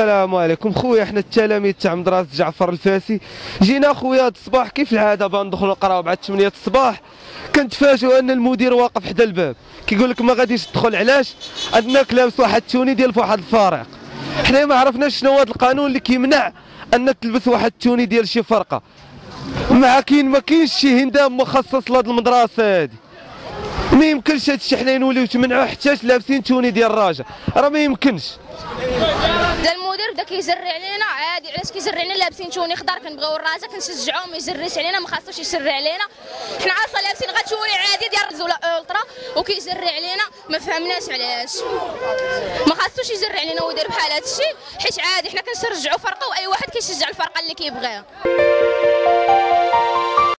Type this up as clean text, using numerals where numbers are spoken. السلام عليكم خويا. حنا التلاميذ تاع مدرسة جعفر الفاسي جينا خويا هاد الصباح كيف العادة بغا ندخلو نقراو بعد 8 الصباح. كنتفاجئوا ان المدير واقف حدا الباب كيقول لك ما غاديش تدخل. علاش؟ انك لابس واحد التوني ديال فواحد الفريق. حنا ما عرفناش شنو هو القانون اللي كيمنع انك تلبس واحد التوني ديال شي فرقة، مع كاين ما كاينش شي هندام مخصص لهاد المدرسة هادي. ما يمكنش هادشي حنا نوليو تمنعوه حتى لابسين توني ديال الراجا، راه ما يمكنش. دا المدير بدا كيجري علينا، عادي علاش كيجري علينا؟ لابسين توني خضر كنبغيو الراجا، كنشجعوه ما يجريش علينا، ما خاصوش يجري علينا، حنا اصلا لابسين غير توني عادي ديال الرز ولا الطرا وكيجري علينا، ما فهمناش علاش. ما خاصوش يجري علينا ويدير بحال هادشي، حيت عادي حنا كنشجعوا فرقه واي واحد كيشجع الفرقه اللي كيبغيها.